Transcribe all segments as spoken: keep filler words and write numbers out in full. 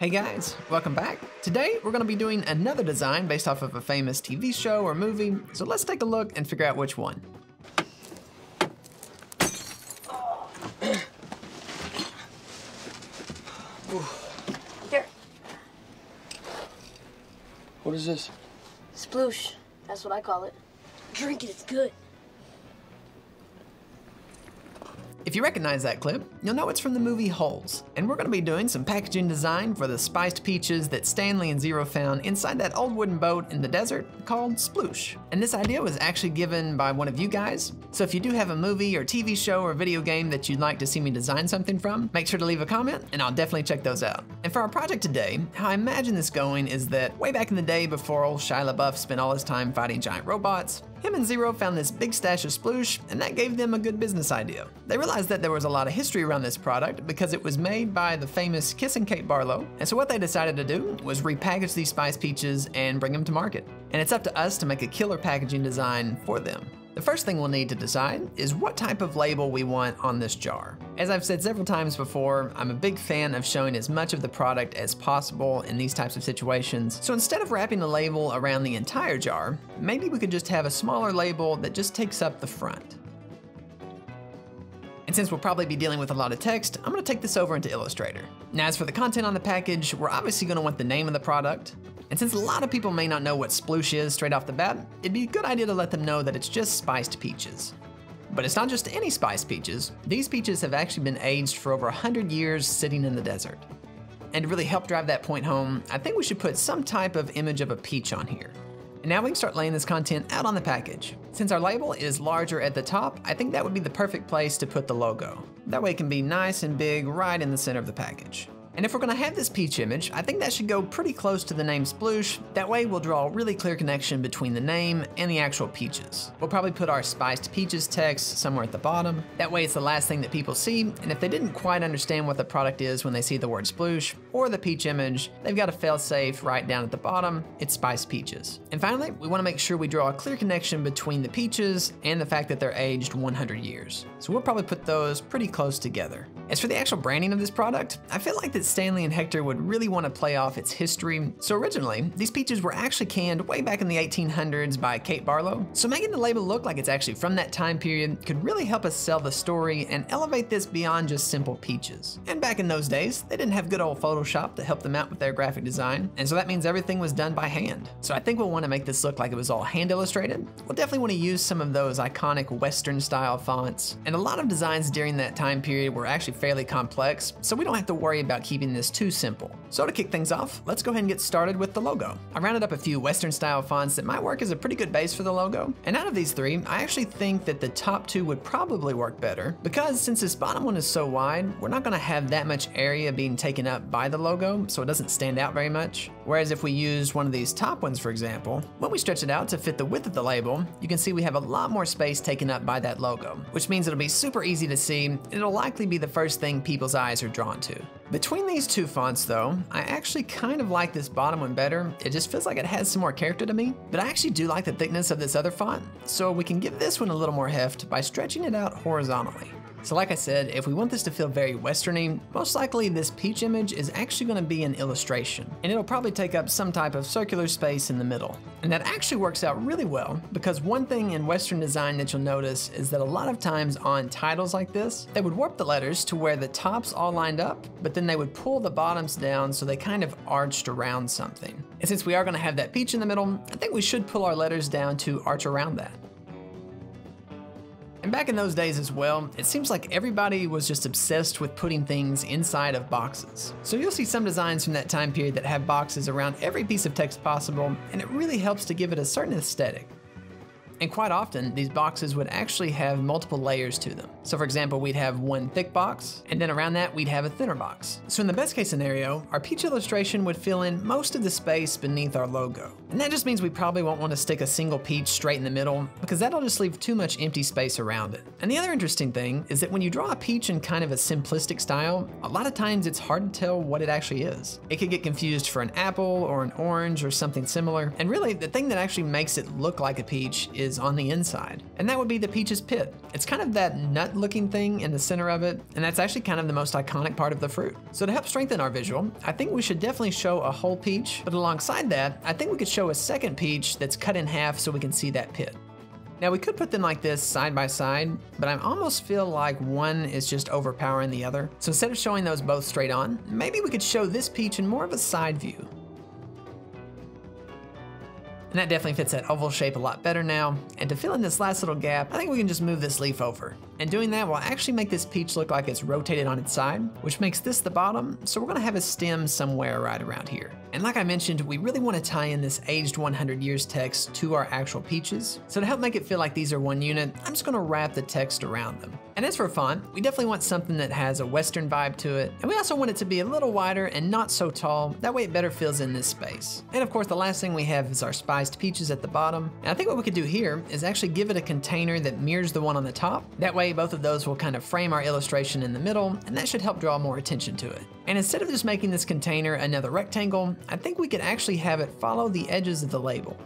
Hey guys, welcome back. Today, we're gonna be doing another design based off of a famous T V show or movie, so let's take a look and figure out which one. Here. What is this? Sploosh, that's what I call it. Drink it, it's good. If you recognize that clip, you'll know it's from the movie Holes, and we're gonna be doing some packaging design for the spiced peaches that Stanley and Zero found inside that old wooden boat in the desert called Sploosh. And this idea was actually given by one of you guys, so if you do have a movie or T V show or video game that you'd like to see me design something from, make sure to leave a comment and I'll definitely check those out. And for our project today, how I imagine this going is that way back in the day before old Shia LaBeouf spent all his time fighting giant robots, him and Zero found this big stash of Sploosh, and that gave them a good business idea. They realized that there was a lot of history around this product because it was made by the famous Kissing Kate Barlow, and so what they decided to do was repackage these spiced peaches and bring them to market. And it's up to us to make a killer packaging design for them. The first thing we'll need to decide is what type of label we want on this jar. As I've said several times before, I'm a big fan of showing as much of the product as possible in these types of situations. So instead of wrapping the label around the entire jar, maybe we could just have a smaller label that just takes up the front. And since we'll probably be dealing with a lot of text, I'm gonna take this over into Illustrator. Now, as for the content on the package, we're obviously gonna want the name of the product. And since a lot of people may not know what Sploosh is straight off the bat, it'd be a good idea to let them know that it's just spiced peaches. But it's not just any spiced peaches. These peaches have actually been aged for over one hundred years sitting in the desert. And to really help drive that point home, I think we should put some type of image of a peach on here. And now we can start laying this content out on the package. Since our label is larger at the top, I think that would be the perfect place to put the logo. That way it can be nice and big right in the center of the package. And if we're gonna have this peach image, I think that should go pretty close to the name Sploosh. That way we'll draw a really clear connection between the name and the actual peaches. We'll probably put our spiced peaches text somewhere at the bottom. That way it's the last thing that people see, and if they didn't quite understand what the product is when they see the word Sploosh or the peach image, they've got a fail-safe right down at the bottom. It's spiced peaches. And finally, we wanna make sure we draw a clear connection between the peaches and the fact that they're aged one hundred years. So we'll probably put those pretty close together. As for the actual branding of this product, I feel like that Stanley and Hector would really want to play off its history. So originally, these peaches were actually canned way back in the eighteen hundreds by Kate Barlow. So making the label look like it's actually from that time period could really help us sell the story and elevate this beyond just simple peaches. And back in those days, they didn't have good old Photoshop to help them out with their graphic design. And so that means everything was done by hand. So I think we'll want to make this look like it was all hand illustrated. We'll definitely want to use some of those iconic Western style fonts. And a lot of designs during that time period were actually fairly complex, so we don't have to worry about keeping this too simple. So to kick things off, let's go ahead and get started with the logo. I rounded up a few Western style fonts that might work as a pretty good base for the logo. And out of these three, I actually think that the top two would probably work better because since this bottom one is so wide, we're not gonna have that much area being taken up by the logo, so it doesn't stand out very much. Whereas if we use one of these top ones, for example, when we stretch it out to fit the width of the label, you can see we have a lot more space taken up by that logo, which means it'll be super easy to see and it'll likely be the first thing people's eyes are drawn to. Between these two fonts though, I actually kind of like this bottom one better. It just feels like it has some more character to me, but I actually do like the thickness of this other font, so we can give this one a little more heft by stretching it out horizontally. So like I said, if we want this to feel very Western-y, most likely this peach image is actually gonna be an illustration, and it'll probably take up some type of circular space in the middle. And that actually works out really well because one thing in Western design that you'll notice is that a lot of times on titles like this, they would warp the letters to where the tops all lined up, but then they would pull the bottoms down so they kind of arched around something. And since we are gonna have that peach in the middle, I think we should pull our letters down to arch around that. And back in those days as well, it seems like everybody was just obsessed with putting things inside of boxes. So you'll see some designs from that time period that have boxes around every piece of text possible, and it really helps to give it a certain aesthetic. And quite often, these boxes would actually have multiple layers to them. So for example, we'd have one thick box, and then around that, we'd have a thinner box. So in the best case scenario, our peach illustration would fill in most of the space beneath our logo. And that just means we probably won't want to stick a single peach straight in the middle, because that'll just leave too much empty space around it. And the other interesting thing is that when you draw a peach in kind of a simplistic style, a lot of times it's hard to tell what it actually is. It could get confused for an apple or an orange or something similar. And really, the thing that actually makes it look like a peach is is on the inside, and that would be the peach's pit. It's kind of that nut-looking thing in the center of it, and that's actually kind of the most iconic part of the fruit. So to help strengthen our visual, I think we should definitely show a whole peach, but alongside that, I think we could show a second peach that's cut in half so we can see that pit. Now we could put them like this side by side, but I almost feel like one is just overpowering the other. So instead of showing those both straight on, maybe we could show this peach in more of a side view. And that definitely fits that oval shape a lot better now. And to fill in this last little gap, I think we can just move this leaf over. And doing that will actually make this peach look like it's rotated on its side, which makes this the bottom. So we're gonna have a stem somewhere right around here. And like I mentioned, we really wanna tie in this aged one hundred years text to our actual peaches. So to help make it feel like these are one unit, I'm just gonna wrap the text around them. And as for font, we definitely want something that has a Western vibe to it. And we also want it to be a little wider and not so tall. That way it better fills in this space. And of course, the last thing we have is our spice peaches at the bottom. And I think what we could do here is actually give it a container that mirrors the one on the top. That way both of those will kind of frame our illustration in the middle, and that should help draw more attention to it. And instead of just making this container another rectangle, I think we could actually have it follow the edges of the label.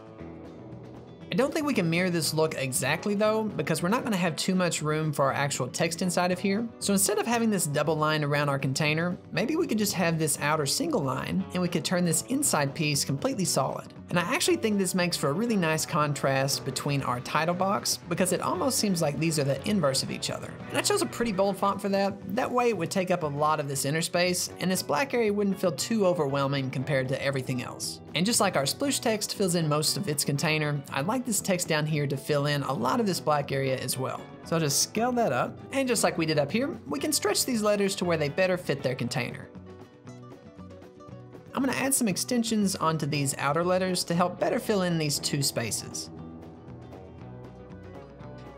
I don't think we can mirror this look exactly though, because we're not gonna have too much room for our actual text inside of here. So instead of having this double line around our container, maybe we could just have this outer single line, and we could turn this inside piece completely solid. And I actually think this makes for a really nice contrast between our title box, because it almost seems like these are the inverse of each other. And I chose a pretty bold font for that. That way it would take up a lot of this inner space, and this black area wouldn't feel too overwhelming compared to everything else. And just like our Sploosh text fills in most of its container, I like this text down here to fill in a lot of this black area as well. So I'll just scale that up, and just like we did up here, we can stretch these letters to where they better fit their container. I'm gonna add some extensions onto these outer letters to help better fill in these two spaces.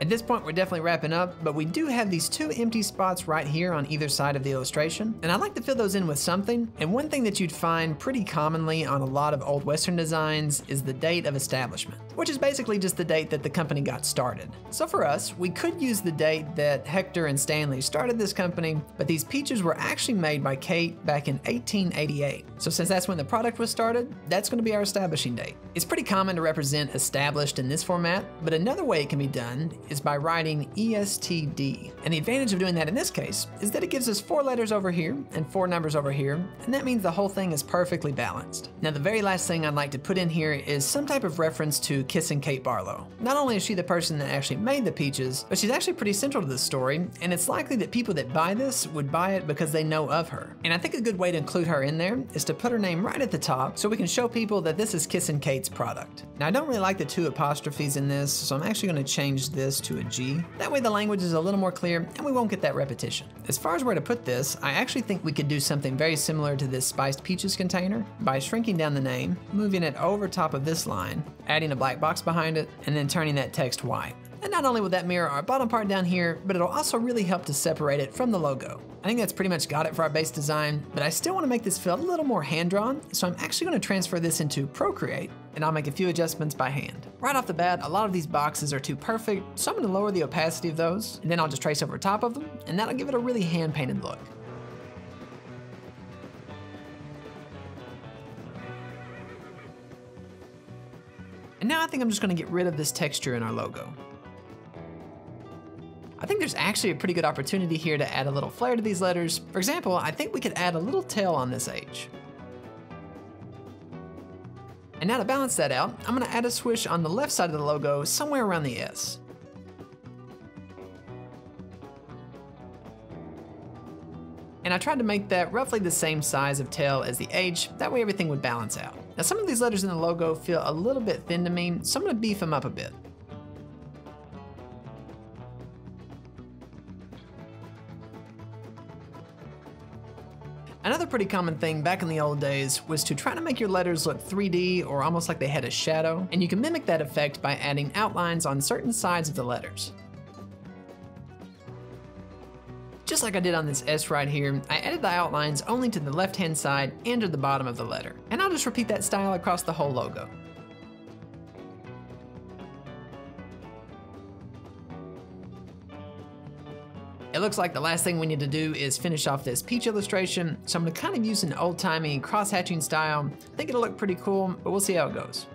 At this point, we're definitely wrapping up, but we do have these two empty spots right here on either side of the illustration. And I like to fill those in with something. And one thing that you'd find pretty commonly on a lot of old Western designs is the date of establishment, which is basically just the date that the company got started. So for us, we could use the date that Hector and Stanley started this company, but these peaches were actually made by Kate back in eighteen eighty-eight. So since that's when the product was started, that's gonna be our establishing date. It's pretty common to represent established in this format, but another way it can be done is by writing E S T D. And the advantage of doing that in this case is that it gives us four letters over here and four numbers over here, and that means the whole thing is perfectly balanced. Now, the very last thing I'd like to put in here is some type of reference to Kissing Kate Barlow. Not only is she the person that actually made the peaches, but she's actually pretty central to this story, and it's likely that people that buy this would buy it because they know of her. And I think a good way to include her in there is to put her name right at the top so we can show people that this is Kissing Kate's product. Now, I don't really like the two apostrophes in this, so I'm actually gonna change this to a G. That way the language is a little more clear and we won't get that repetition. As far as where to put this, I actually think we could do something very similar to this spiced peaches container by shrinking down the name, moving it over top of this line, adding a black box behind it, and then turning that text white. And not only will that mirror our bottom part down here, but it'll also really help to separate it from the logo. I think that's pretty much got it for our base design, but I still wanna make this feel a little more hand-drawn, so I'm actually gonna transfer this into Procreate, and I'll make a few adjustments by hand. Right off the bat, a lot of these boxes are too perfect, so I'm gonna lower the opacity of those, and then I'll just trace over top of them, and that'll give it a really hand-painted look. And now I think I'm just gonna get rid of this texture in our logo. I think there's actually a pretty good opportunity here to add a little flair to these letters. For example, I think we could add a little tail on this H. And now to balance that out, I'm gonna add a swish on the left side of the logo somewhere around the S. And I tried to make that roughly the same size of tail as the H, that way everything would balance out. Now some of these letters in the logo feel a little bit thin to me, so I'm gonna beef them up a bit. Another pretty common thing back in the old days was to try to make your letters look three D or almost like they had a shadow, and you can mimic that effect by adding outlines on certain sides of the letters. Just like I did on this S right here, I added the outlines only to the left-hand side and to the bottom of the letter. And I'll just repeat that style across the whole logo. It looks like the last thing we need to do is finish off this peach illustration, so I'm gonna kind of use an old-timey cross-hatching style. I think it'll look pretty cool, but we'll see how it goes.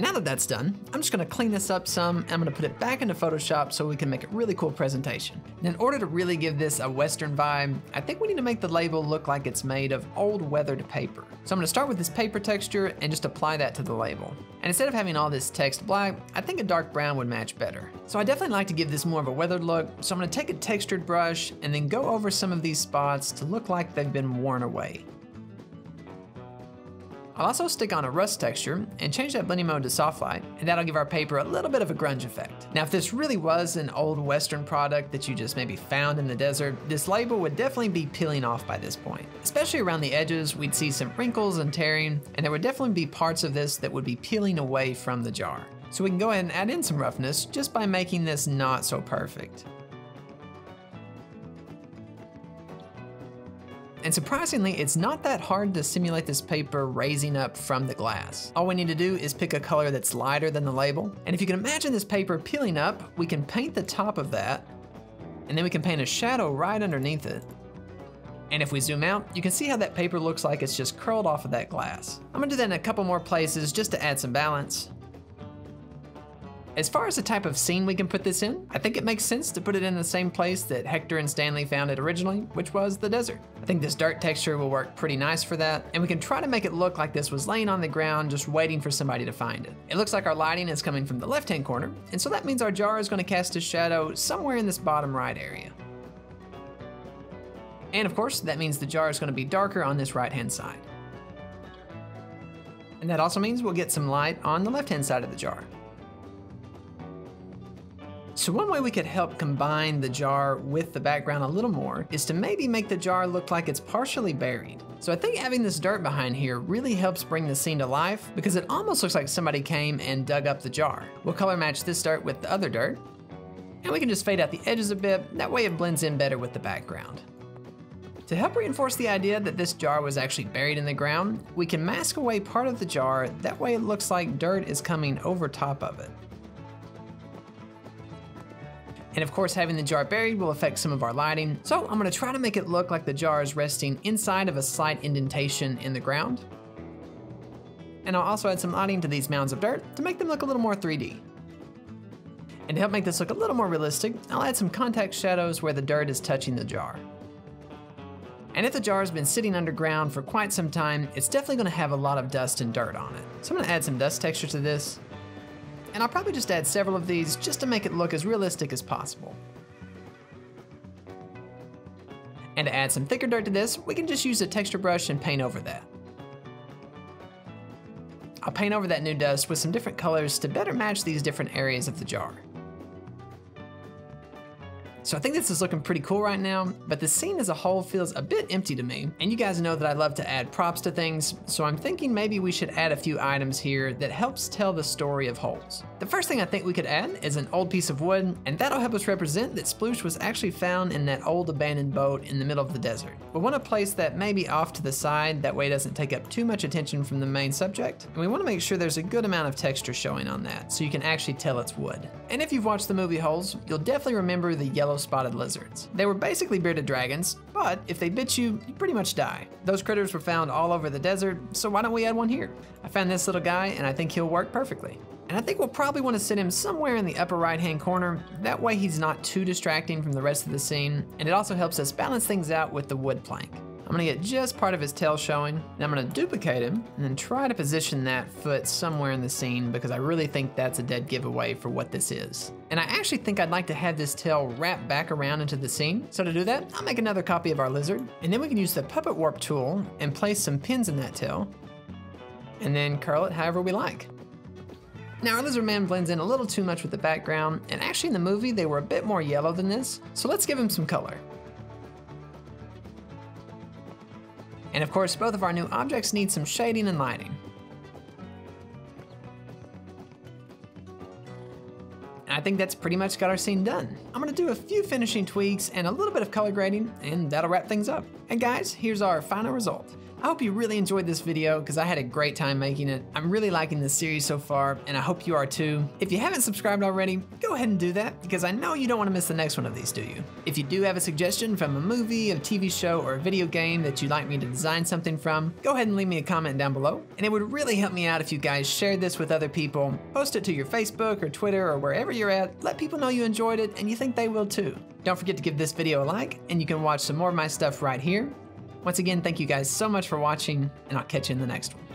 Now that that's done, I'm just gonna clean this up some and I'm gonna put it back into Photoshop so we can make a really cool presentation. And in order to really give this a Western vibe, I think we need to make the label look like it's made of old weathered paper. So I'm gonna start with this paper texture and just apply that to the label. And instead of having all this text black, I think a dark brown would match better. So I definitely like to give this more of a weathered look, so I'm gonna take a textured brush and then go over some of these spots to look like they've been worn away. I'll also stick on a rust texture and change that blending mode to soft light, and that'll give our paper a little bit of a grunge effect. Now, if this really was an old Western product that you just maybe found in the desert, this label would definitely be peeling off by this point. Especially around the edges, we'd see some wrinkles and tearing, and there would definitely be parts of this that would be peeling away from the jar. So we can go ahead and add in some roughness just by making this not so perfect. And surprisingly, it's not that hard to simulate this paper raising up from the glass. All we need to do is pick a color that's lighter than the label. And if you can imagine this paper peeling up, we can paint the top of that, and then we can paint a shadow right underneath it. And if we zoom out, you can see how that paper looks like it's just curled off of that glass. I'm gonna do that in a couple more places just to add some balance. As far as the type of scene we can put this in, I think it makes sense to put it in the same place that Hector and Stanley found it originally, which was the desert. I think this dirt texture will work pretty nice for that, and we can try to make it look like this was laying on the ground just waiting for somebody to find it. It looks like our lighting is coming from the left-hand corner, and so that means our jar is going to cast a shadow somewhere in this bottom right area. And of course, that means the jar is going to be darker on this right-hand side. And that also means we'll get some light on the left-hand side of the jar. So one way we could help combine the jar with the background a little more is to maybe make the jar look like it's partially buried. So I think having this dirt behind here really helps bring the scene to life because it almost looks like somebody came and dug up the jar. We'll color match this dirt with the other dirt, and we can just fade out the edges a bit. That way it blends in better with the background. To help reinforce the idea that this jar was actually buried in the ground, we can mask away part of the jar. That way it looks like dirt is coming over top of it. And of course, having the jar buried will affect some of our lighting. So I'm gonna try to make it look like the jar is resting inside of a slight indentation in the ground. And I'll also add some lighting to these mounds of dirt to make them look a little more three D. And to help make this look a little more realistic, I'll add some contact shadows where the dirt is touching the jar. And if the jar has been sitting underground for quite some time, it's definitely gonna have a lot of dust and dirt on it. So I'm gonna add some dust texture to this. And I'll probably just add several of these just to make it look as realistic as possible. And to add some thicker dirt to this, we can just use a texture brush and paint over that. I'll paint over that new dust with some different colors to better match these different areas of the jar. So I think this is looking pretty cool right now, but the scene as a whole feels a bit empty to me. And you guys know that I love to add props to things, so I'm thinking maybe we should add a few items here that helps tell the story of Holes. The first thing I think we could add is an old piece of wood, and that'll help us represent that Sploosh was actually found in that old abandoned boat in the middle of the desert. We wanna place that maybe off to the side, that way it doesn't take up too much attention from the main subject. And we wanna make sure there's a good amount of texture showing on that, so you can actually tell it's wood. And if you've watched the movie Holes, you'll definitely remember the yellow spotted lizards. They were basically bearded dragons, but if they bit you, you pretty much die. Those critters were found all over the desert, so why don't we add one here? I found this little guy and I think he'll work perfectly. And I think we'll probably want to sit him somewhere in the upper right-hand corner. That way he's not too distracting from the rest of the scene, and it also helps us balance things out with the wood plank. I'm gonna get just part of his tail showing, and I'm gonna duplicate him and then try to position that foot somewhere in the scene because I really think that's a dead giveaway for what this is. And I actually think I'd like to have this tail wrap back around into the scene. So to do that, I'll make another copy of our lizard, and then we can use the puppet warp tool and place some pins in that tail and then curl it however we like. Now our lizard man blends in a little too much with the background, and actually in the movie they were a bit more yellow than this, so let's give him some color. And of course, both of our new objects need some shading and lighting. And I think that's pretty much got our scene done. I'm gonna do a few finishing tweaks and a little bit of color grading, and that'll wrap things up. And guys, here's our final result. I hope you really enjoyed this video because I had a great time making it. I'm really liking this series so far and I hope you are too. If you haven't subscribed already, go ahead and do that because I know you don't want to miss the next one of these, do you? If you do have a suggestion from a movie, a T V show, or a video game that you'd like me to design something from, go ahead and leave me a comment down below. And it would really help me out if you guys shared this with other people, post it to your Facebook or Twitter or wherever you're at, let people know you enjoyed it and you think they will too. Don't forget to give this video a like and you can watch some more of my stuff right here. Once again, thank you guys so much for watching and I'll catch you in the next one.